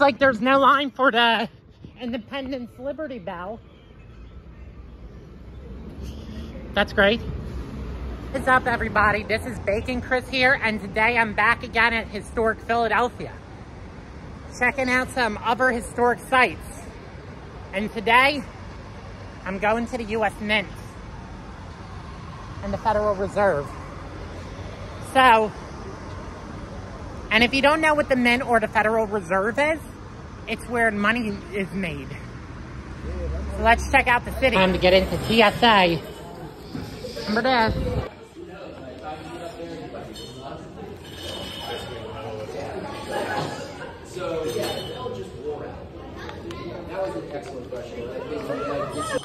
looks like there's no line for the Independence Liberty Bell. That's great. What's up, everybody? This is Bacon Chris here, and today I'm back again at Historic Philadelphia, checking out some other historic sites. And today, I'm going to the U.S. Mint and the Federal Reserve. So, and if you don't know what the Mint or the Federal Reserve is, it's where money is made. So let's check out the city. Time to get into TSA. Remember that. So yeah, the bell just wore out. That was an excellent question. I think like this.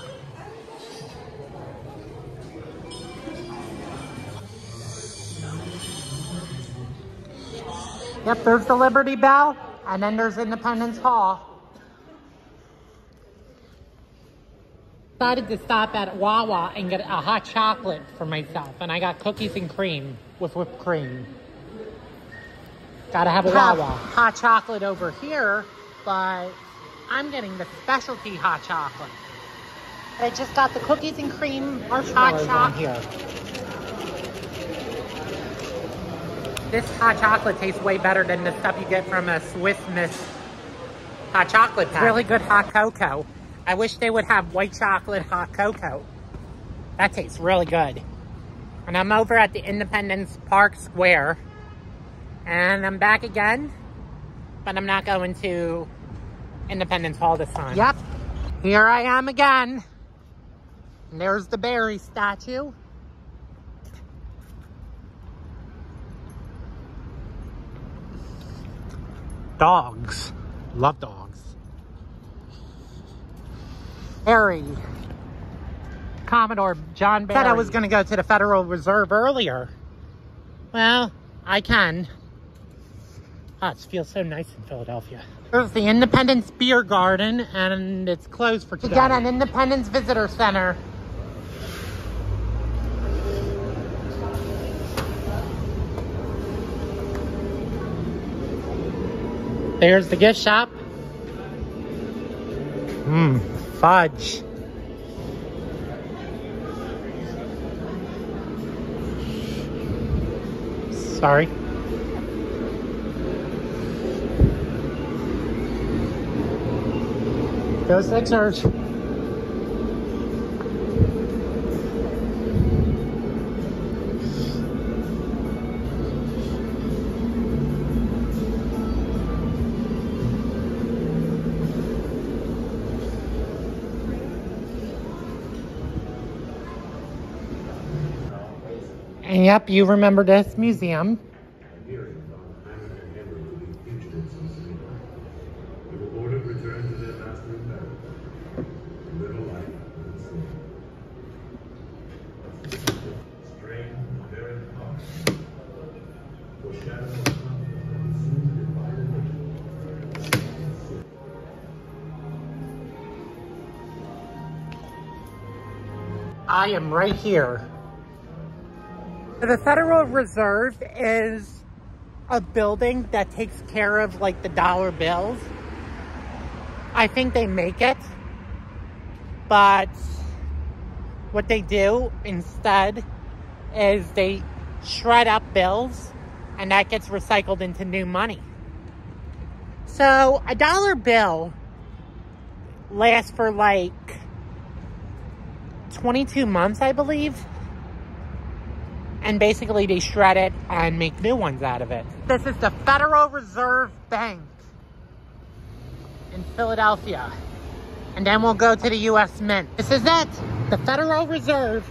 Yep, there's the Liberty Bell, and then there's Independence Hall. Decided to stop at Wawa and get a hot chocolate for myself, and I got cookies and cream with whipped cream. Gotta have a Wawa. Hot chocolate over here, but I'm getting the specialty hot chocolate. I just got the cookies and cream or hot chocolate here. This hot chocolate tastes way better than the stuff you get from a Swiss Miss hot chocolate pack. Really good hot cocoa. I wish they would have white chocolate hot cocoa. That tastes really good. And I'm over at the Independence Park Square. And I'm back again, but I'm not going to Independence Hall this time. Yep, here I am again. And there's the Barry statue. Dogs, love dogs. Barry, Commodore John Barry. Said I was gonna go to the Federal Reserve earlier. Well, I can. Oh, it feels so nice in Philadelphia. There's the Independence Beer Garden, and it's closed for today. We got an Independence Visitor Center. There's the gift shop. Mmm, fudge. Sorry. Go Sixers. And yep, you remember this museum. I am right here. The Federal Reserve is a building that takes care of like the dollar bills. I think they make it, but what they do instead is they shred up bills, and that gets recycled into new money. So a dollar bill lasts for like 22 months, I believe. And basically they shred it and make new ones out of it. This is the Federal Reserve Bank in Philadelphia. And then we'll go to the U.S. Mint. This is it, the Federal Reserve.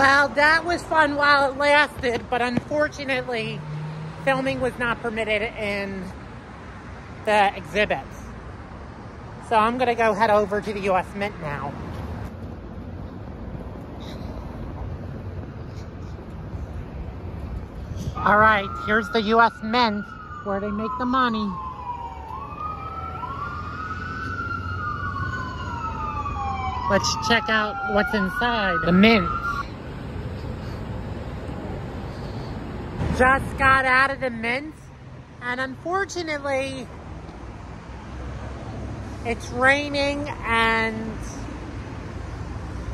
Well, that was fun while it lasted, but unfortunately, filming was not permitted in the exhibits. So I'm gonna go head over to the U.S. Mint now. All right, here's the U.S. Mint, where they make the money. Let's check out what's inside the Mint. Just got out of the Mint, and unfortunately, it's raining and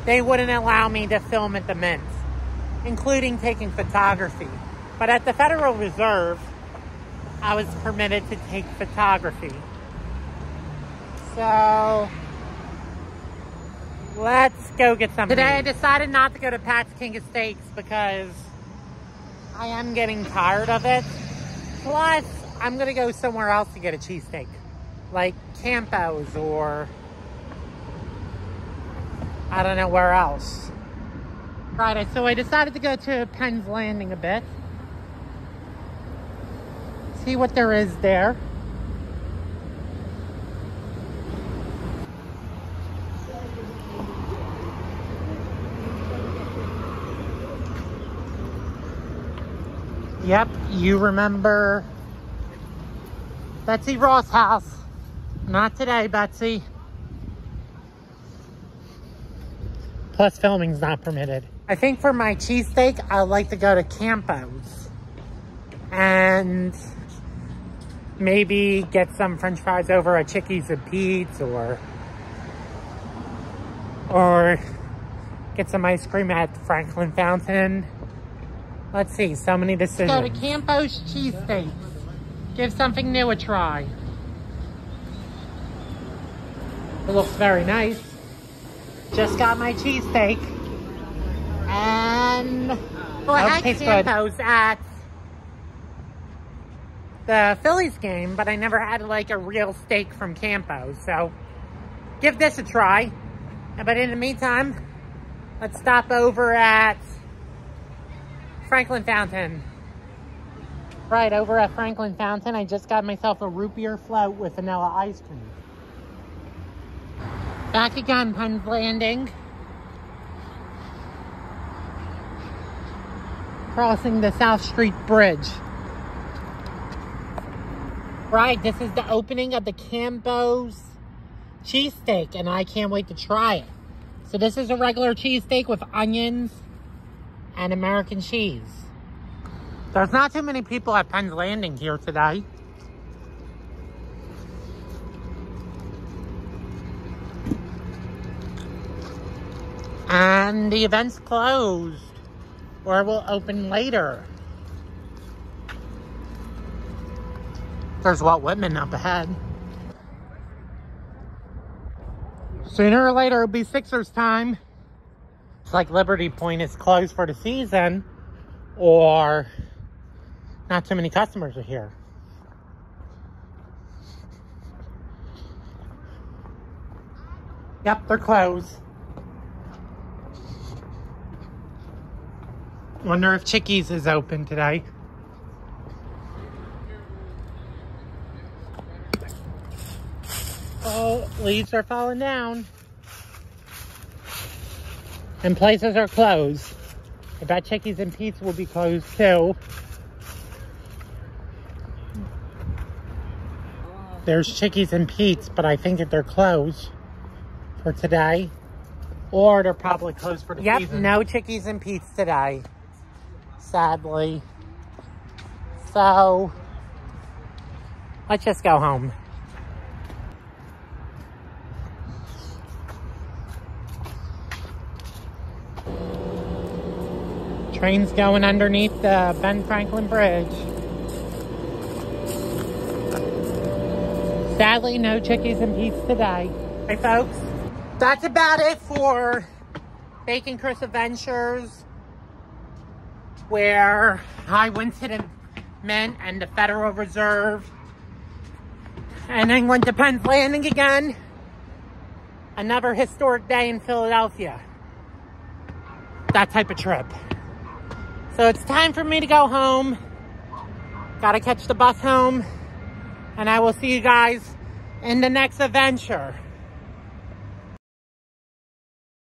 they wouldn't allow me to film at the Mint, including taking photography. But at the Federal Reserve, I was permitted to take photography. So let's go get something. Today I decided not to go to Pat's King of Steaks because I am getting tired of it. Plus, I'm gonna go somewhere else to get a cheesesteak, like Campo's or I don't know where else. Right, so I decided to go to Penn's Landing a bit. See what there is there. Yep, you remember Betsy Ross house. Not today, Betsy. Plus, filming's not permitted. I think for my cheesesteak, I'd like to go to Campo's and maybe get some french fries over at Chickie's and Pete's or get some ice cream at Franklin Fountain. Let's see, so many decisions. Let's go to Campo's cheesesteaks. Give something new a try. It looks very nice. Just got my cheesesteak. And well, I had Campo's at the Phillies game, but I never had like a real steak from Campo's. So give this a try. But in the meantime, let's stop over at Franklin Fountain. Right, over at Franklin Fountain, I just got myself a root beer float with vanilla ice cream. Back again, Penn's Landing. Crossing the South Street Bridge. Right, this is the opening of the Campo's cheesesteak, and I can't wait to try it. So this is a regular cheesesteak with onions and American cheese. There's not too many people at Penn's Landing here today. And the event's closed, or will open later. There's Walt Whitman up ahead. Sooner or later, it'll be Sixers time. It's like Liberty Point is closed for the season, or not too many customers are here. Yep, they're closed. Wonder if Chickie's is open today. Oh, leaves are falling down. And places are closed. I bet Chickie's and Pete's will be closed too. There's Chickie's and Pete's, but I think that they're closed for today. Or they're probably closed for the season. Yep, no Chickie's and Pete's today, sadly. So let's just go home. Train's going underneath the Ben Franklin Bridge. Sadly, no Chickie's and Pete's today. Hey folks, that's about it for Bacon Chris Adventures, where I went to the Mint and the Federal Reserve, and then went to Penn's Landing again. Another historic day in Philadelphia. that type of trip. So it's time for me to go home. Gotta catch the bus home. And I will see you guys in the next adventure.